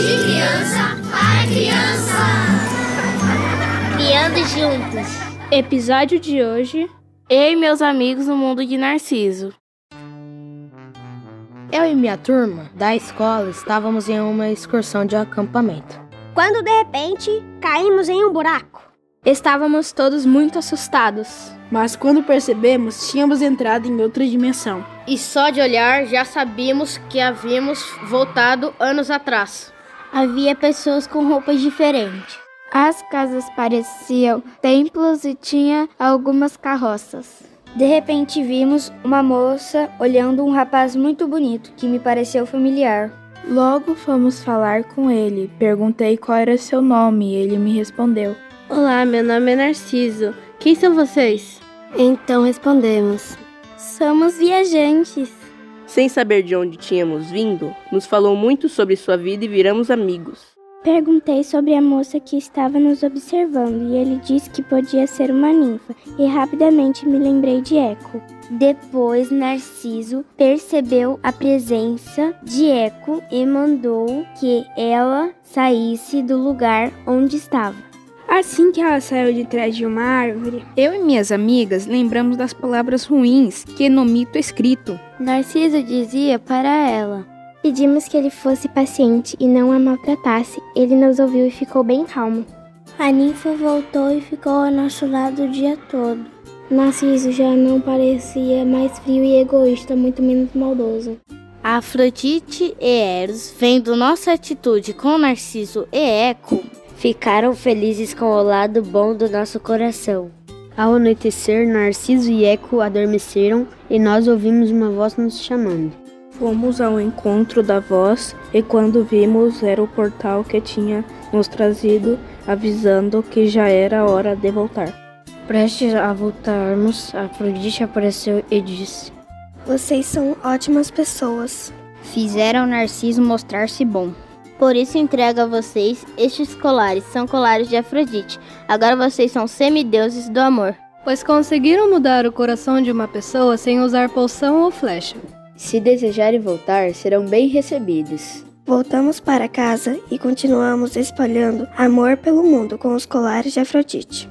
De Criança para Criança. Criando Juntos. Episódio de hoje: Eu e meus amigos no mundo de Narciso. Eu e minha turma da escola estávamos em uma excursão de acampamento, quando de repente caímos em um buraco. Estávamos todos muito assustados, mas quando percebemos, tínhamos entrado em outra dimensão. E só de olhar, já sabíamos que havíamos voltado anos atrás. Havia pessoas com roupas diferentes. As casas pareciam templos e tinha algumas carroças. De repente vimos uma moça olhando um rapaz muito bonito, que me pareceu familiar. Logo fomos falar com ele. Perguntei qual era seu nome e ele me respondeu: Olá, meu nome é Narciso. Quem são vocês? Então respondemos: Somos viajantes. Sem saber de onde tínhamos vindo, nos falou muito sobre sua vida e viramos amigos. Perguntei sobre a moça que estava nos observando e ele disse que podia ser uma ninfa, e rapidamente me lembrei de Eco. Depois, Narciso percebeu a presença de Eco e mandou que ela saísse do lugar onde estava. Assim que ela saiu de trás de uma árvore, eu e minhas amigas lembramos das palavras ruins que no mito é escrito. Narciso dizia para ela. Pedimos que ele fosse paciente e não a maltratasse. Ele nos ouviu e ficou bem calmo. A ninfa voltou e ficou ao nosso lado o dia todo. Narciso já não parecia mais frio e egoísta, muito menos maldoso. Afrodite e Eros, vendo nossa atitude com Narciso e Eco, ficaram felizes com o lado bom do nosso coração. Ao anoitecer, Narciso e Eco adormeceram e nós ouvimos uma voz nos chamando. Fomos ao encontro da voz e quando vimos era o portal que tinha nos trazido, avisando que já era hora de voltar. Prestes a voltarmos, a Prudícia apareceu e disse: Vocês são ótimas pessoas. Fizeram Narciso mostrar-se bom. Por isso entrego a vocês estes colares, são colares de Afrodite. Agora vocês são semideuses do amor. Pois conseguiram mudar o coração de uma pessoa sem usar poção ou flecha. Se desejarem voltar, serão bem recebidos. Voltamos para casa e continuamos espalhando amor pelo mundo com os colares de Afrodite.